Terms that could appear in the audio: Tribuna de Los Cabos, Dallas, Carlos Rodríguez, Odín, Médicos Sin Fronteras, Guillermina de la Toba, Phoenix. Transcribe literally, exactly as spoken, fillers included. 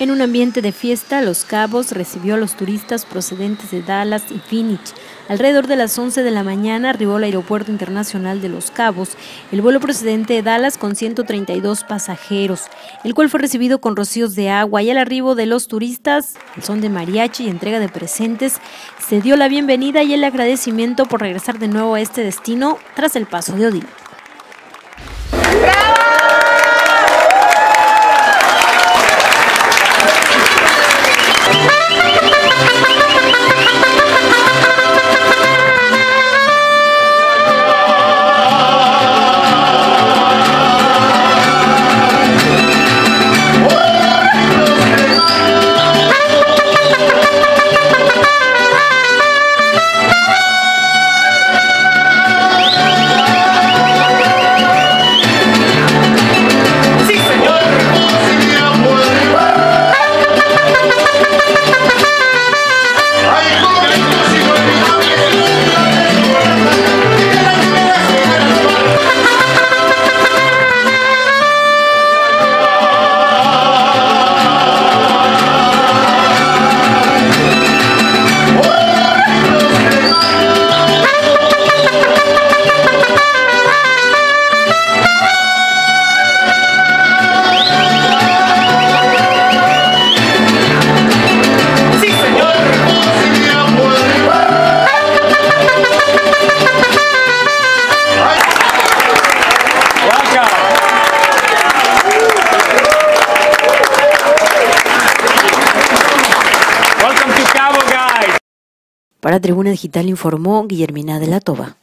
En un ambiente de fiesta, Los Cabos recibió a los turistas procedentes de Dallas y Phoenix. Alrededor de las once de la mañana arribó al Aeropuerto Internacional de Los Cabos el vuelo procedente de Dallas con ciento treinta y dos pasajeros, el cual fue recibido con rocíos de agua, y al arribo de los turistas, el son de mariachi y entrega de presentes, se dio la bienvenida y el agradecimiento por regresar de nuevo a este destino tras el paso de Odín. Para Tribuna Digital informó Guillermina de la Toba.